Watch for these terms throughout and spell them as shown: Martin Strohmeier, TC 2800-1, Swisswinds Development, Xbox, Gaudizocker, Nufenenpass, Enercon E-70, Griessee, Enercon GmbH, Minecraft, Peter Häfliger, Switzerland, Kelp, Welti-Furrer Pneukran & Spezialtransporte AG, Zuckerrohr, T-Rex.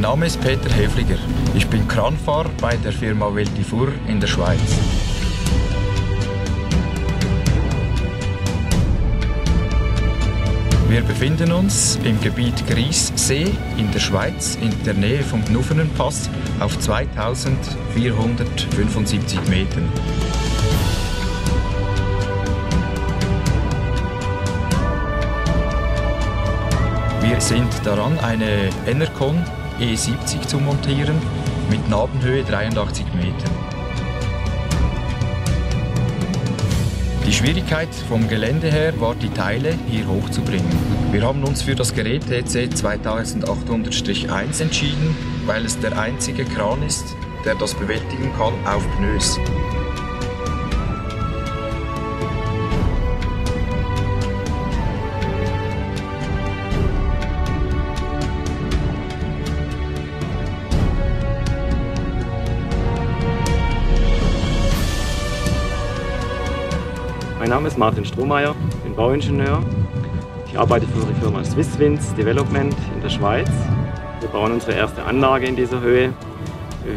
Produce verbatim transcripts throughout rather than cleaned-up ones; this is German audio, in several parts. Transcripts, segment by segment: Mein Name ist Peter Häfliger. Ich bin Kranfahrer bei der Firma Welti-Furrer in der Schweiz. Wir befinden uns im Gebiet Griessee in der Schweiz in der Nähe vom Nufenenpass auf zweitausendvierhundertfünfundsiebzig Metern. Wir sind daran, eine Enercon E siebzig zu montieren mit Nabenhöhe dreiundachtzig Metern. Die Schwierigkeit vom Gelände her war, die Teile hier hochzubringen. Wir haben uns für das Gerät T C zweitausendachthundert eins entschieden, weil es der einzige Kran ist, der das bewältigen kann auf Pneus. Mein Name ist Martin Strohmeier, ich bin Bauingenieur. Ich arbeite für unsere Firma Swisswinds Development in der Schweiz. Wir bauen unsere erste Anlage in dieser Höhe.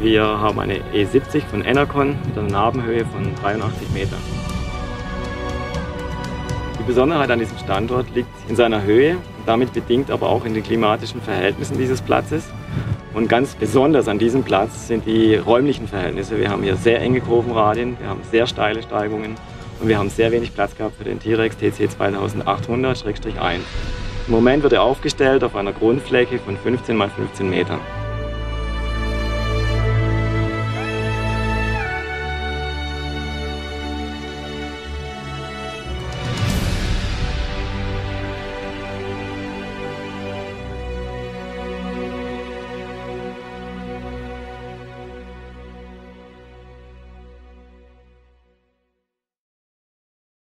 Wir haben eine E siebzig von Enercon mit einer Nabenhöhe von dreiundachtzig Metern. Die Besonderheit an diesem Standort liegt in seiner Höhe, damit bedingt aber auch in den klimatischen Verhältnissen dieses Platzes. Und ganz besonders an diesem Platz sind die räumlichen Verhältnisse. Wir haben hier sehr enge Kurvenradien, wir haben sehr steile Steigungen. Und wir haben sehr wenig Platz gehabt für den T-Rex T C zweitausendachthundert eins. Im Moment wird er aufgestellt auf einer Grundfläche von fünfzehn mal fünfzehn Metern.